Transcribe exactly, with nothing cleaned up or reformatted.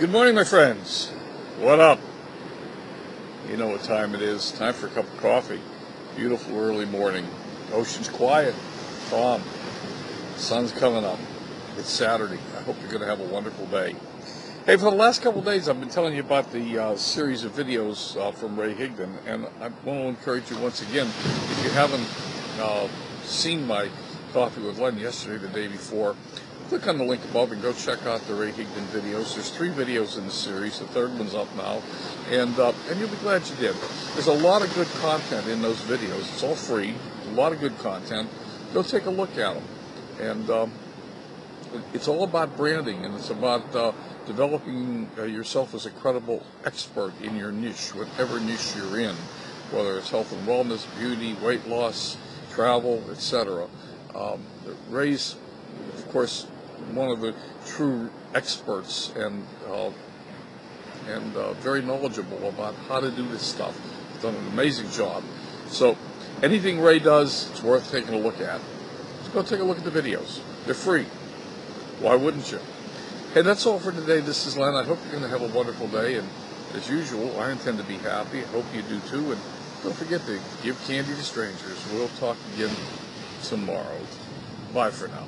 Good morning, my friends. What up? You know what time it is. Time for a cup of coffee. Beautiful early morning. Ocean's quiet, calm. Sun's coming up. It's Saturday. I hope you're going to have a wonderful day. Hey, for the last couple of days, I've been telling you about the uh, series of videos uh, from Ray Higdon, and I want to encourage you once again, if you haven't uh, seen my Coffee with Len yesterday, the day before, click on the link above and go check out the Ray Higdon videos. There's three videos in the series. The third one's up now, and uh, and you'll be glad you did. There's a lot of good content in those videos. It's all free. A lot of good content. Go take a look at them. And um, it's all about branding, and it's about uh, developing uh, yourself as a credible expert in your niche, whatever niche you're in, whether it's health and wellness, beauty, weight loss, travel, et cetera. Um, Ray's, of course, one of the true experts and uh, and uh, very knowledgeable about how to do this stuff. He's done an amazing job. So anything Ray does, it's worth taking a look at. So go take a look at the videos. They're free. Why wouldn't you? Hey, that's all for today. This is Len. I hope you're going to have a wonderful day. And as usual, I intend to be happy. I hope you do too. And don't forget to give candy to strangers. We'll talk again tomorrow. Bye for now.